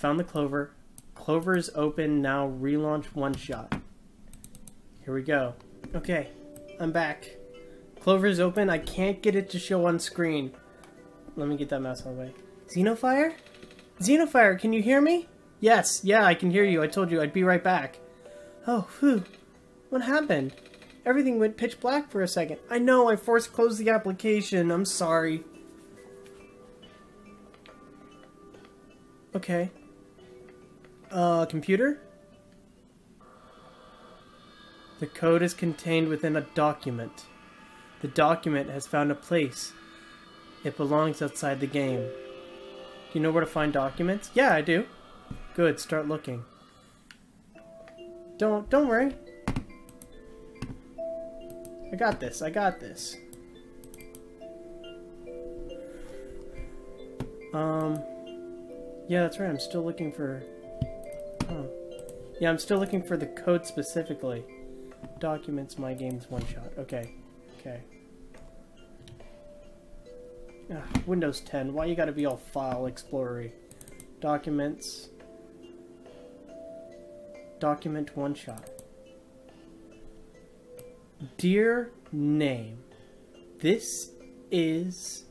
found the clover. Clover is open now. Relaunch OneShot. Here we go. Okay, I'm back. Clover is open. I can't get it to show on screen. Let me get that mouse out of the way. Xenofire? Xenofire, can you hear me? Yes, yeah, I can hear you. I told you I'd be right back. Oh, phew. What happened? Everything went pitch black for a second. I know, I forced closed the application. I'm sorry. Okay. Computer? The code is contained within a document. The document has found a place. It belongs outside the game. Do you know where to find documents? Yeah, I do. Good, start looking. Don't worry. I got this, I got this. Yeah, that's right, I'm still looking for... Oh. Yeah, I'm still looking for the code specifically. Documents, my game's OneShot. Okay, okay. Ugh, Windows 10, why you gotta be all file explorery? Documents. Document OneShot. Dear name. This is...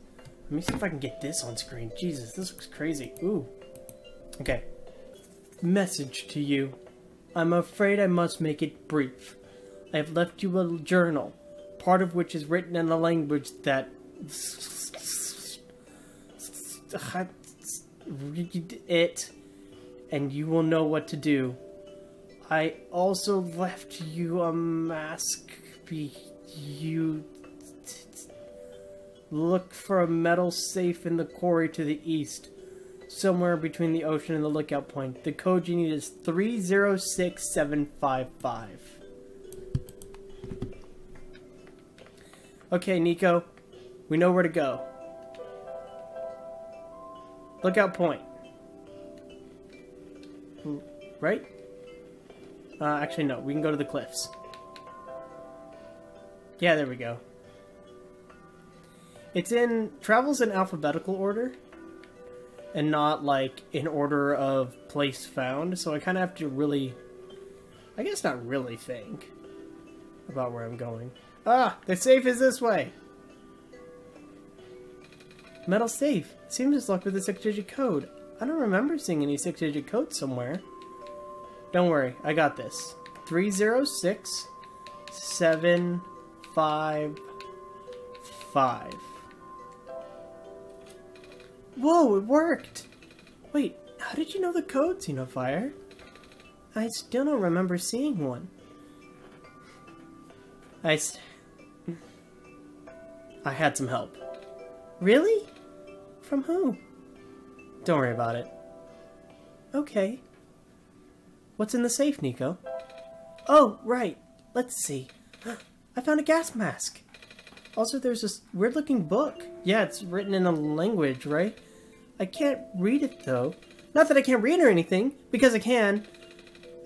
Let me see if I can get this on screen. Jesus, this looks crazy. Ooh. Okay. Message to you. I'm afraid I must make it brief. I have left you a journal, part of which is written in a language that... Read it, and you will know what to do. I also left you a mask. You look for a metal safe in the quarry to the east, somewhere between the ocean and the lookout point. The code you need is 306755. Okay, Nico, we know where to go. Lookout point. Right? Actually, no. We can go to the cliffs. Yeah, there we go. It's in... Travel's in alphabetical order. And not, like, in order of place found. So I kind of have to really... I guess not really think about where I'm going. Ah! The safe is this way! Metal safe. Seems it's locked with a 6-digit code. I don't remember seeing any 6-digit code somewhere. Don't worry. I got this. 306-755. Whoa, it worked! Wait, how did you know the code, Xenofire? I still don't remember seeing one. I had some help. Really? From who? Don't worry about it. Okay. What's in the safe, Nico? Oh, right. Let's see. I found a gas mask. Also, there's this weird-looking book. Yeah, it's written in a language, right? I can't read it, though. Not that I can't read or anything, because I can.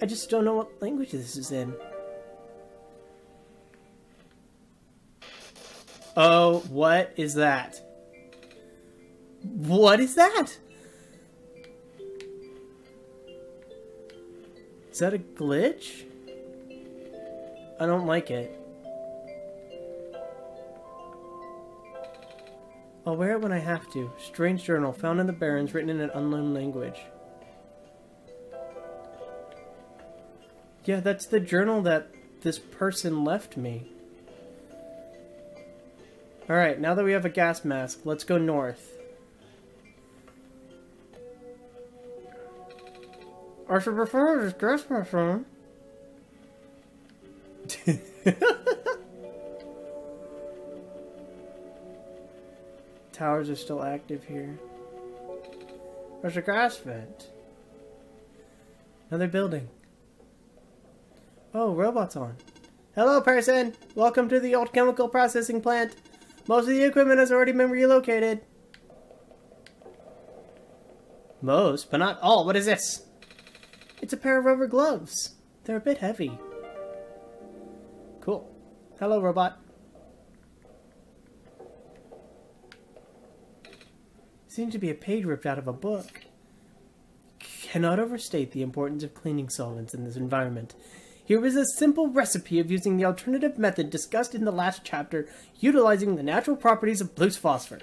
I just don't know what language this is in. Oh, what is that? What is that? Is that a glitch? I don't like it. I'll wear it when I have to. Strange journal found in the Barrens, written in an unknown language. Yeah, that's the journal that this person left me. Alright, now that we have a gas mask, let's go north. I should prefer this gas mask on. Towers are still active here. There's a grass vent. Another building. Oh, robot's on. Hello, person! Welcome to the old chemical processing plant. Most of the equipment has already been relocated. Most, but not all. What is this? It's a pair of rubber gloves. They're a bit heavy. Cool. Hello, robot. Seems to be a page ripped out of a book. cannot overstate the importance of cleaning solvents in this environment. Here is a simple recipe of using the alternative method discussed in the last chapter, utilizing the natural properties of loose phosphor.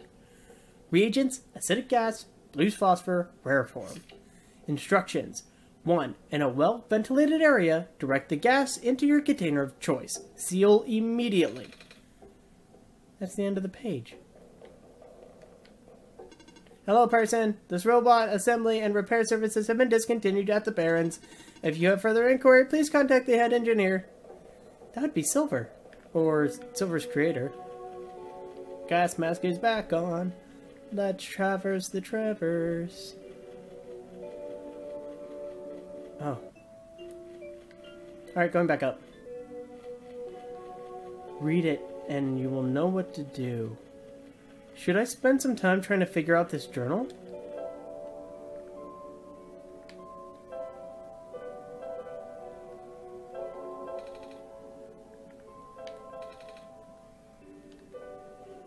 Reagents, acidic gas, loose phosphor, rare form. Instructions. 1. In a well-ventilated area, direct the gas into your container of choice. Seal immediately. That's the end of the page. Hello, person. This robot assembly and repair services have been discontinued at the Barrens. If you have further inquiry, please contact the head engineer. That would be Silver. Or Silver's creator. Gas mask is back on. Let's traverse the traverse. Oh. Alright, going back up. Read it, and you will know what to do. Should I spend some time trying to figure out this journal?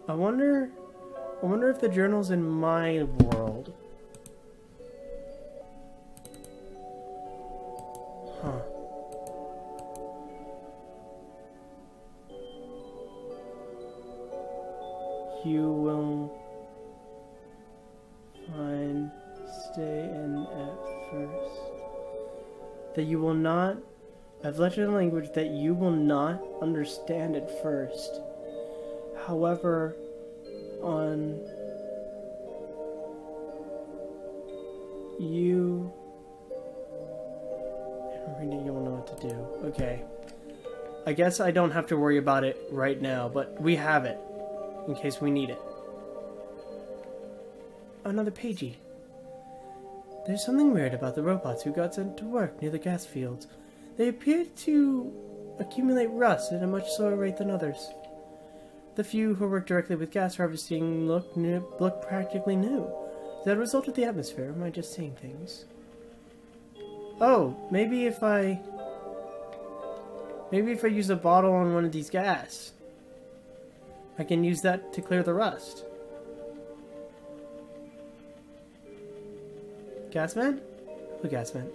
I wonder if the journal's in my world. Huh. You will find stay in at first. That you will not. I've left in a language that you will not understand at first. However, on you, you will know what to do. Okay. I guess I don't have to worry about it right now, but we have it in case we need it. Another pagey. There's something weird about the robots who got sent to work near the gas fields. They appear to accumulate rust at a much slower rate than others. The few who work directly with gas harvesting look practically new. Is that a result of the atmosphere? Am I just seeing things? Oh, maybe if I... maybe if I use a bottle on one of these gas, I can use that to clear the rust. Gasman? Who gasman?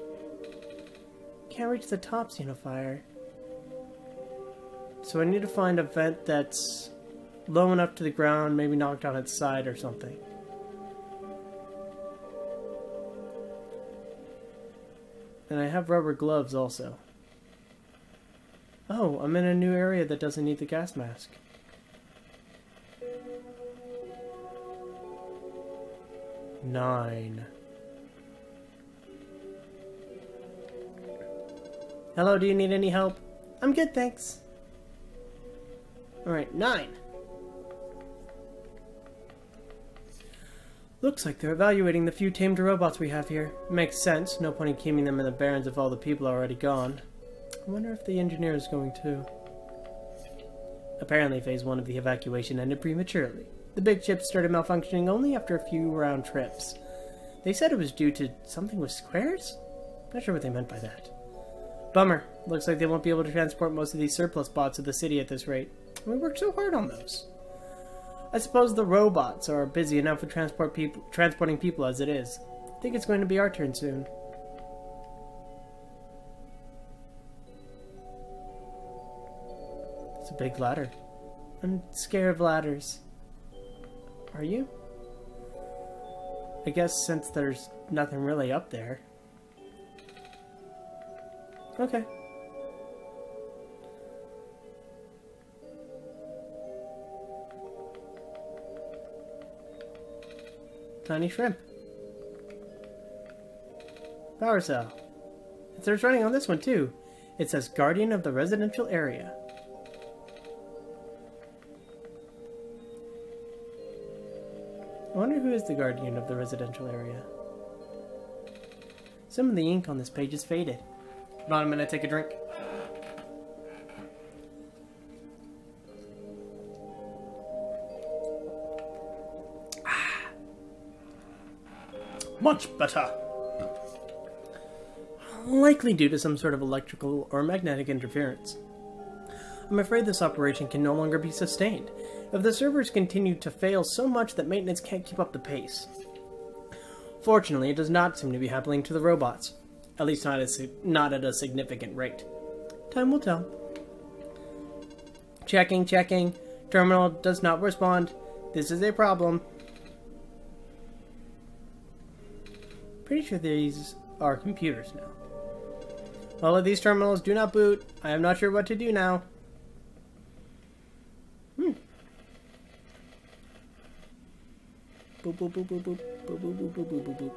Can't reach the top, Xenofire. So I need to find a vent that's low enough to the ground, maybe knocked on its side or something. And I have rubber gloves also. Oh, I'm in a new area that doesn't need the gas mask. Nine. Hello, do you need any help? I'm good, thanks. Alright, 9. Looks like they're evaluating the few tamed robots we have here. Makes sense, no point in keeping them in the Barrens if all the people are already gone. I wonder if the engineer is going too. Apparently phase 1 of the evacuation ended prematurely. The big ships started malfunctioning only after a few round trips. They said it was due to something with squares? Not sure what they meant by that. Bummer. Looks like they won't be able to transport most of these surplus bots to the city at this rate. We worked so hard on those. I suppose the robots are busy enough with transporting people as it is. I think it's going to be our turn soon. It's a big ladder. I'm scared of ladders. Are you? I guess since there's nothing really up there. Okay. Tiny shrimp. Power cell. It starts running on this one too. It says guardian of the residential area. I wonder who is the guardian of the residential area. Some of the ink on this page is faded. Hold on a minute, take a drink. Much better. Likely due to some sort of electrical or magnetic interference. I'm afraid this operation can no longer be sustained, if the servers continue to fail so much that maintenance can't keep up the pace. Fortunately, it does not seem to be happening to the robots. At least not at a significant rate. Time will tell. Checking, checking. Terminal does not respond. This is a problem. Pretty sure these are computers now. All of these terminals do not boot. I am not sure what to do now. Boop, boop, boop, boop, boop, boop, boop, boop, boop, boop,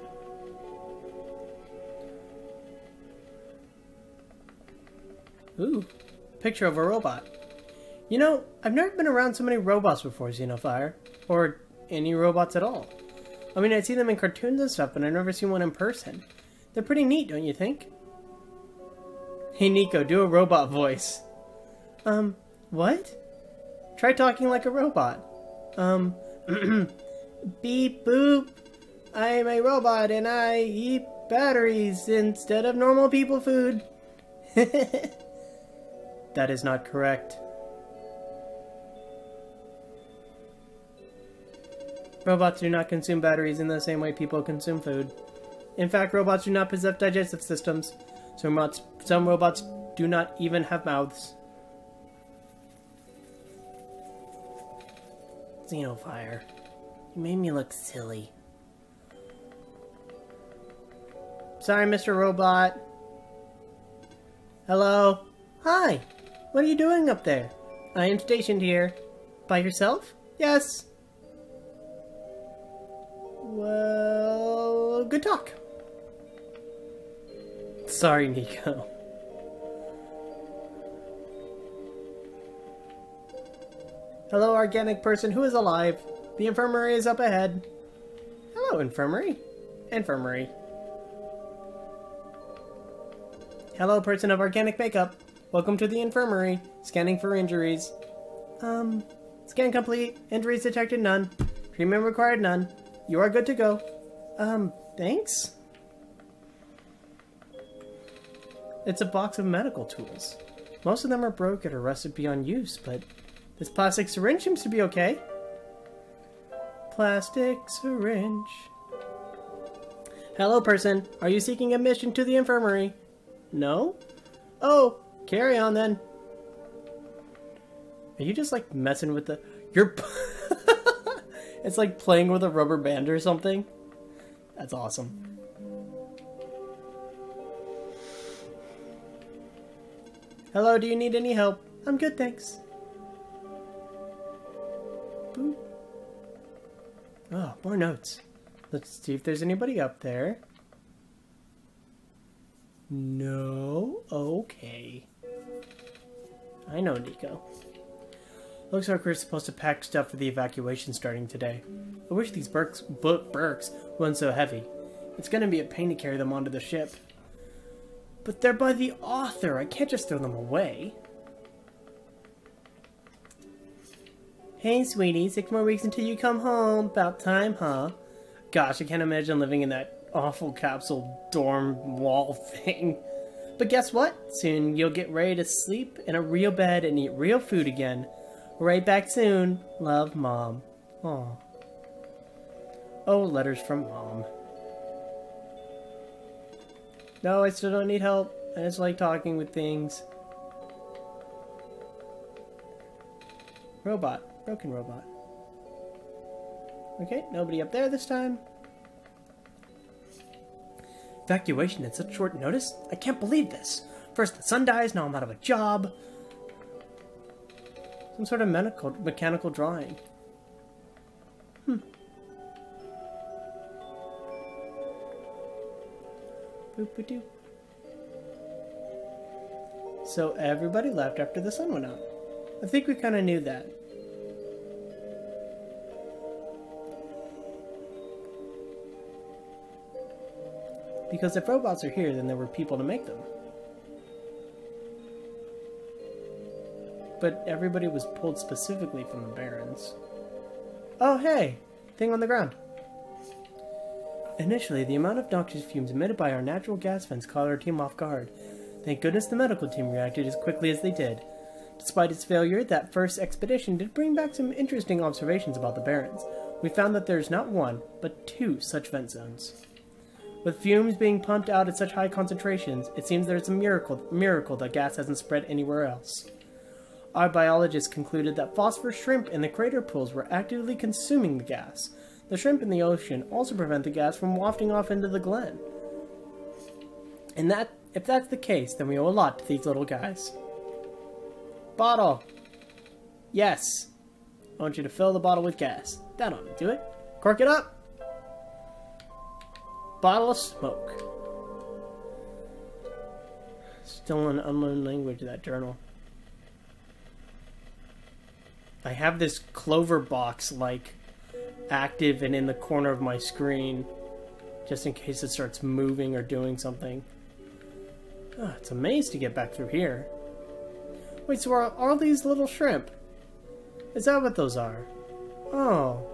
boop. Ooh, picture of a robot. You know, I've never been around so many robots before, Xenofire. Or any robots at all. I mean, I see them in cartoons and stuff, but I've never seen one in person. They're pretty neat, don't you think? Hey, Nico, do a robot voice. What? Try talking like a robot. Beep boop. I'm a robot and I eat batteries instead of normal people food. That is not correct. Robots do not consume batteries in the same way people consume food. In fact, robots do not possess digestive systems. Some robots do not even have mouths. Xenofire. You made me look silly. Sorry, Mr. Robot. Hello? Hi! What are you doing up there? I am stationed here. By yourself? Yes! Well, good talk. Sorry, Nico. Hello, organic person who is alive. The infirmary is up ahead. Hello, infirmary. Infirmary. Hello, person of organic makeup. Welcome to the infirmary. Scanning for injuries. Scan complete. Injuries detected, none. Treatment required, none. You are good to go. Thanks? It's a box of medical tools. Most of them are broken or rusted beyond use, but this plastic syringe seems to be okay. Plastic syringe. Hello, person. Are you seeking admission to the infirmary? No? Oh, carry on then. Are you just like messing with the... You're... It's like playing with a rubber band or something. That's awesome. Hello, do you need any help? I'm good, thanks. Boop. Oh, more notes. Let's see if there's anybody up there. No? Okay. I know, Nico. Looks like we're supposed to pack stuff for the evacuation starting today. I wish these books weren't so heavy. It's gonna be a pain to carry them onto the ship. But they're by the author. I can't just throw them away. Hey, sweetie, 6 more weeks until you come home. About time, huh? Gosh, I can't imagine living in that awful capsule dorm wall thing. But guess what? Soon you'll get ready to sleep in a real bed and eat real food again. Right back soon. Love, Mom. Aw. Oh, letters from Mom. No, I still don't need help. I just like talking with things. Robot. Broken robot. Okay, nobody up there this time. Evacuation at such short notice? I can't believe this. First the sun dies, now I'm out of a job. Some sort of mechanical drawing. Boop-a-doo. So everybody left after the sun went out. I think we kind of knew that. Because if robots are here, then there were people to make them. But everybody was pulled specifically from the Barrens. Oh, hey! Thing on the ground. Initially, the amount of noxious fumes emitted by our natural gas vents caught our team off guard. Thank goodness the medical team reacted as quickly as they did. Despite its failure, that first expedition did bring back some interesting observations about the Barrens. We found that there's not 1, but 2 such vent zones. With fumes being pumped out at such high concentrations, it seems that it's a miracle that gas hasn't spread anywhere else. Our biologists concluded that phosphor shrimp in the crater pools were actively consuming the gas. The shrimp in the ocean also prevent the gas from wafting off into the glen. And if that's the case, then we owe a lot to these little guys. Bottle! Yes! I want you to fill the bottle with gas. That ought to do it. Cork it up! Bottle of smoke. Still an unknown language, that journal. I have this clover box, like, active and in the corner of my screen, just in case it starts moving or doing something. Oh, it's a maze to get back through here. Wait, so are all these little shrimp? Is that what those are? Oh.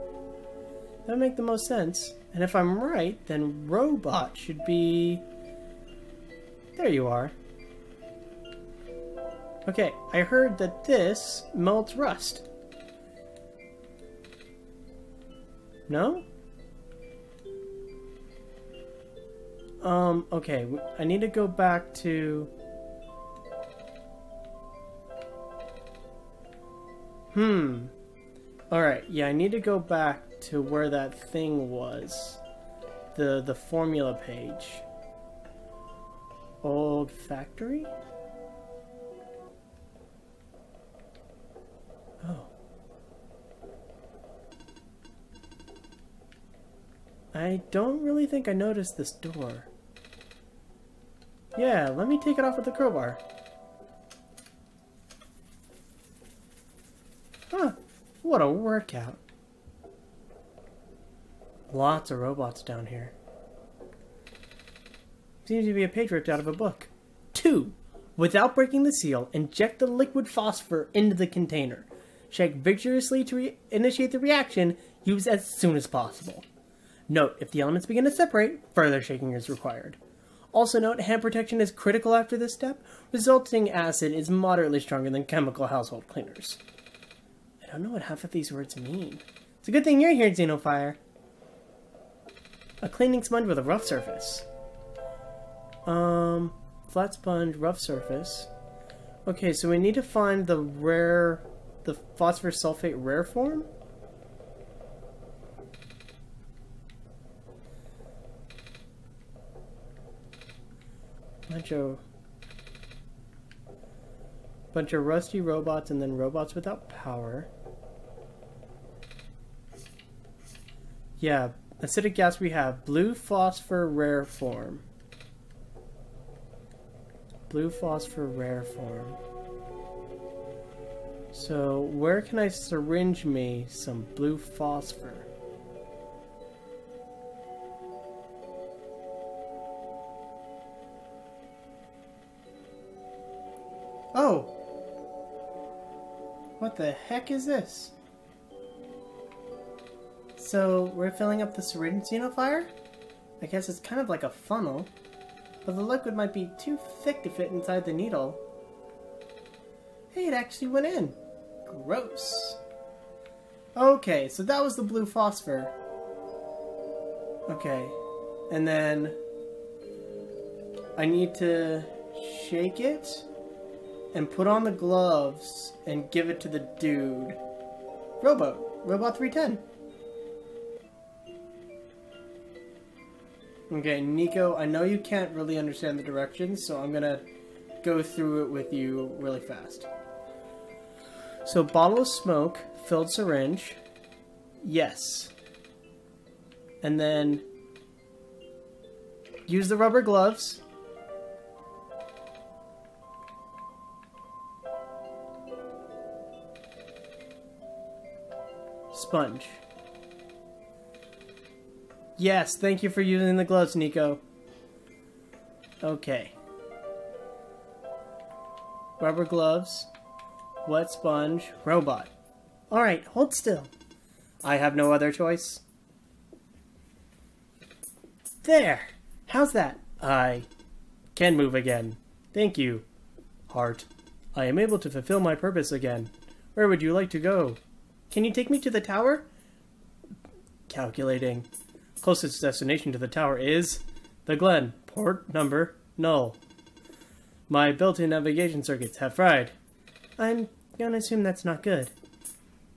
That would make the most sense. And if I'm right, then robot should be... There you are. Okay, I heard that this melts rust. No? Okay, I need to go back to... Alright, yeah, I need to go back to where that thing was. The formula page. Old factory? Oh. I don't really think I noticed this door. Yeah, let me take it off with the crowbar. Huh, what a workout. Lots of robots down here. Seems to be a page ripped out of a book. 2. Without breaking the seal, inject the liquid phosphor into the container. Shake vigorously to initiate the reaction. Use as soon as possible. Note, if the elements begin to separate, further shaking is required. Also note, hand protection is critical after this step. Resulting acid is moderately stronger than chemical household cleaners. I don't know what half of these words mean. It's a good thing you're here, Xenofire. A cleaning sponge with a rough surface. Flat sponge, rough surface. Okay, so we need to find the rare... the phosphorus sulfate rare form? Bunch of rusty robots and then robots without power. Yeah, acidic gas we have. Blue phosphor rare form. Blue phosphor rare form. So where can I syringe me some blue phosphor? Oh! What the heck is this? So we're filling up the syringe, Xenofire? I guess it's kind of like a funnel. But the liquid might be too thick to fit inside the needle. Hey, it actually went in! Gross. Okay, so that was the blue phosphor. Okay. And then... I need to shake it and put on the gloves and give it to the dude. Robot 310. Okay, Nico, I know you can't really understand the directions, so I'm gonna go through it with you really fast. So, bottle of smoke, filled syringe. Yes. And then use the rubber gloves. Sponge. Yes, thank you for using the gloves, Nico. Okay. Rubber gloves, wet sponge, robot. Alright, hold still. I have no other choice. There! How's that? I can move again. Thank you, heart. I am able to fulfill my purpose again. Where would you like to go? Can you take me to the tower? Calculating. Closest destination to the tower is... The Glen. Port number null. My built-in navigation circuits have fried. I'm gonna assume that's not good.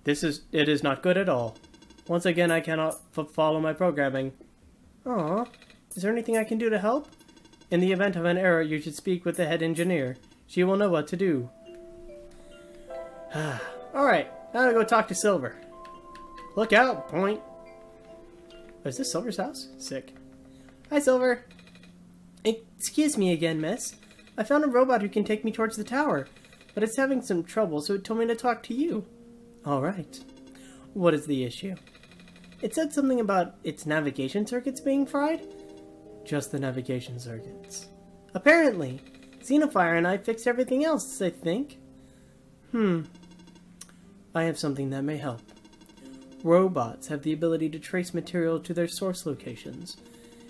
It is not good at all. Once again, I cannot follow my programming. Aww. Is there anything I can do to help? In the event of an error, you should speak with the head engineer. She will know what to do. Alright, now to go talk to Silver. Look out, point. Is this Silver's house? Sick. Hi, Silver. Excuse me again, miss. I found a robot who can take me towards the tower, but it's having some trouble, so it told me to talk to you. Alright. What is the issue? It said something about its navigation circuits being fried? Just the navigation circuits. Apparently. Xenofire and I fixed everything else, I think. I have something that may help. Robots have the ability to trace material to their source locations.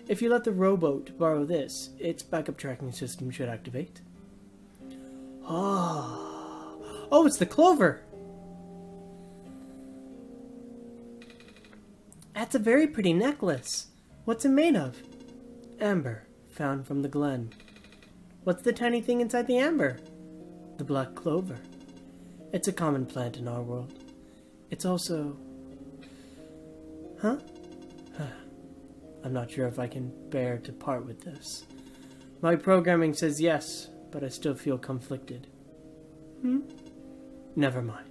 If you let the robot borrow this, its backup tracking system should activate. Oh, it's the clover! That's a very pretty necklace. What's it made of? Amber, found from the glen. What's the tiny thing inside the amber? The black clover. It's a common plant in our world. It's also... Huh? I'm not sure if I can bear to part with this. My programming says yes, but I still feel conflicted. Never mind.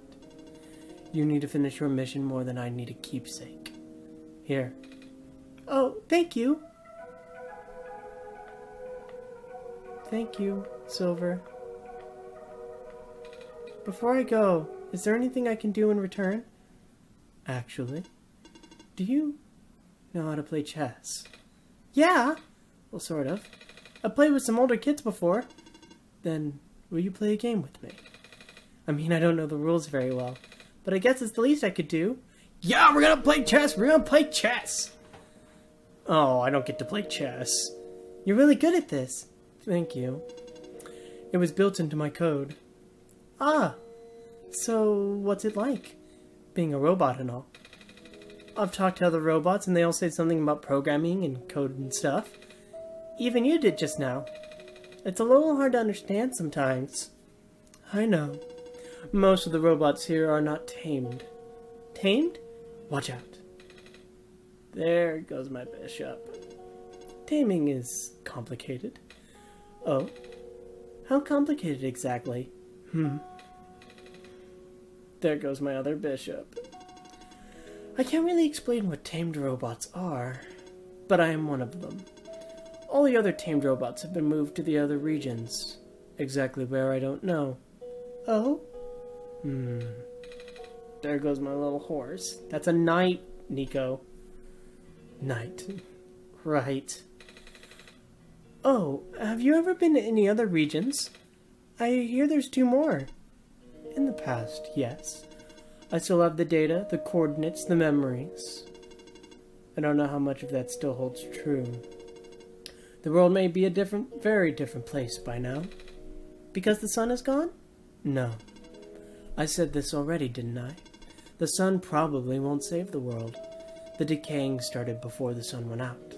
You need to finish your mission more than I need a keepsake. Here. Oh, thank you. Thank you, Silver. Before I go, is there anything I can do in return? Actually, do you... know how to play chess? Yeah! Well, sort of. I played with some older kids before. Then, will you play a game with me? I mean, I don't know the rules very well, but I guess it's the least I could do. Yeah, we're gonna play chess! We're gonna play chess! Oh, I don't get to play chess. You're really good at this. Thank you. It was built into my code. Ah! So, what's it like? Being a robot and all. I've talked to other robots, and they all said something about programming and code and stuff. Even you did just now. It's a little hard to understand sometimes. I know. Most of the robots here are not tamed. Tamed? Watch out. There goes my bishop. Taming is complicated. Oh? How complicated exactly? There goes my other bishop. I can't really explain what tamed robots are, but I am one of them. All the other tamed robots have been moved to the other regions. Exactly where, I don't know. Oh? There goes my little horse. That's a knight, Nico. Knight. Right. Oh, have you ever been to any other regions? I hear there's 2 more. In the past, yes. I still have the data, the coordinates, the memories. I don't know how much of that still holds true. The world may be a different, very different place by now. Because the sun is gone? No. I said this already, didn't I? The sun probably won't save the world. The decaying started before the sun went out.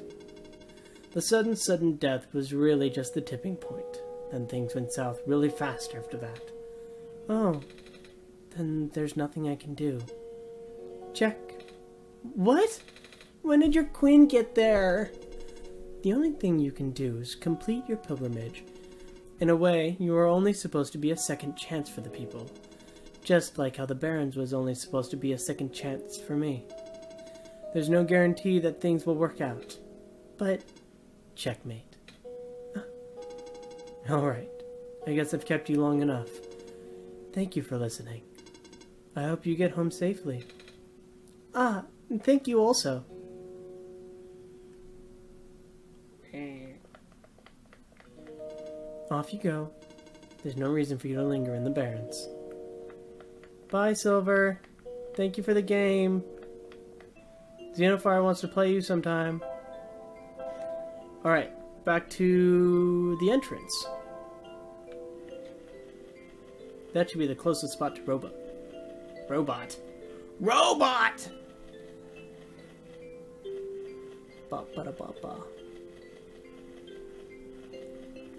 The sudden death was really just the tipping point. Then things went south really fast after that. Oh, then there's nothing I can do. Check. What? When did your queen get there? The only thing you can do is complete your pilgrimage. In a way, you are only supposed to be a second chance for the people. Just like how the Barons was only supposed to be a second chance for me. There's no guarantee that things will work out. But... checkmate. Alright, I guess I've kept you long enough. Thank you for listening. I hope you get home safely. Ah, and thank you also. Off you go. There's no reason for you to linger in the Barrens. Bye, Silver. Thank you for the game. Xenofire wants to play you sometime. Alright, back to the entrance. That should be the closest spot to Robot. Robot! Ba-ba-da-ba-ba.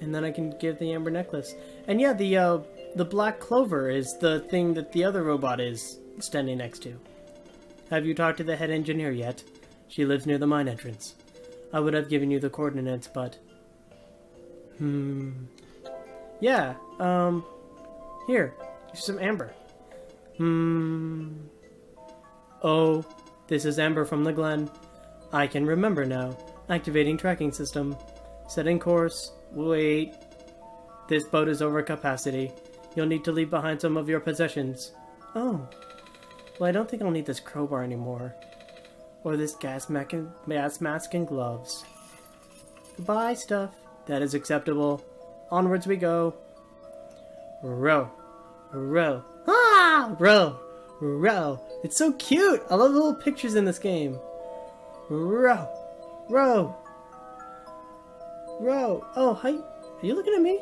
and then I can give the amber necklace. And yeah, the black clover is the thing that the other robot is standing next to. Have you talked to the head engineer yet? She lives near the mine entrance. I would have given you the coordinates, but... Yeah, here, here's some amber. Oh, this is amber from the Glen. I can remember now. Activating tracking system. Setting course. Wait. This boat is over capacity. You'll need to leave behind some of your possessions. Oh. Well, I don't think I'll need this crowbar anymore. Or this gas mask and gloves. Goodbye, stuff. That is acceptable. Onwards we go. Row. Row. Ah! Row. Row. It's so cute! I love the little pictures in this game. Row. Row. Row. Oh, hi. Are you looking at me?